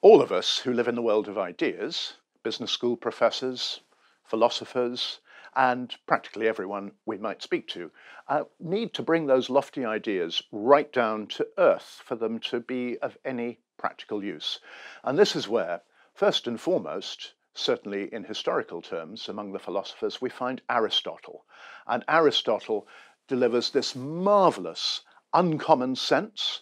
All of us who live in the world of ideas, business school professors, philosophers, and practically everyone we might speak to, need to bring those lofty ideas right down to earth for them to be of any practical use. And this is where, first and foremost, certainly in historical terms, among the philosophers, we find Aristotle. And Aristotle delivers this marvelous, uncommon sense.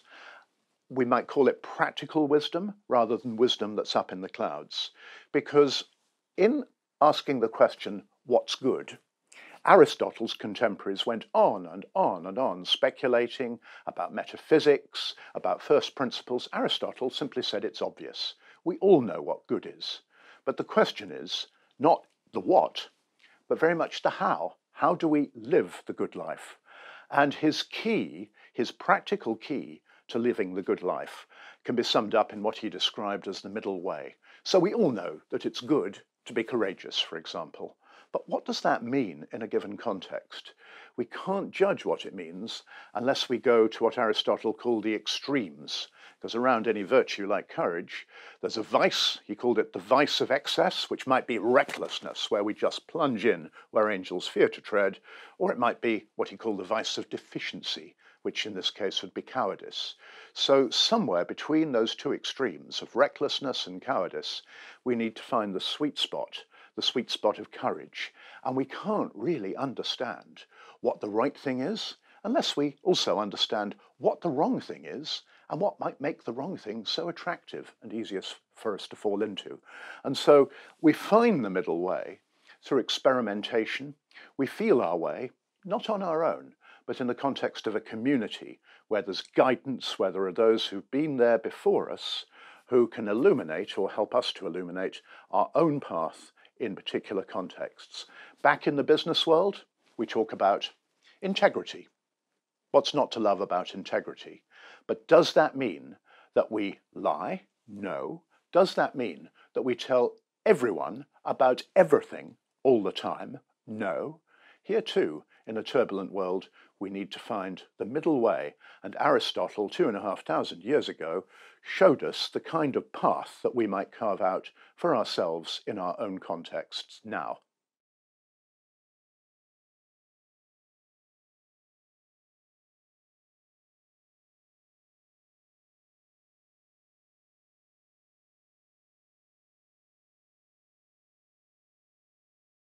We might call it practical wisdom rather than wisdom that's up in the clouds. Because in asking the question, what's good, Aristotle's contemporaries went on and on and on, speculating about metaphysics, about first principles. Aristotle simply said it's obvious. We all know what good is. But the question is not the what, but very much the how. How do we live the good life? And his key, his practical key to living the good life can be summed up in what he described as the middle way. So we all know that it's good to be courageous, for example. But what does that mean in a given context? We can't judge what it means unless we go to what Aristotle called the extremes, because around any virtue like courage, there's a vice. He called it the vice of excess, which might be recklessness, where we just plunge in where angels fear to tread, or it might be what he called the vice of deficiency, which in this case would be cowardice. So somewhere between those two extremes of recklessness and cowardice, we need to find the sweet spot of courage. And we can't really understand what the right thing is unless we also understand what the wrong thing is and what might make the wrong thing so attractive and easiest for us to fall into. And so we find the middle way through experimentation. We feel our way, not on our own, but in the context of a community where there's guidance, where there are those who've been there before us who can illuminate or help us to illuminate our own path in particular contexts. Back in the business world, we talk about integrity. What's not to love about integrity? But does that mean that we lie? No. Does that mean that we tell everyone about everything all the time? No. Here too, in a turbulent world, we need to find the middle way. And Aristotle, 2,500 years ago, showed us the kind of path that we might carve out for ourselves in our own contexts now.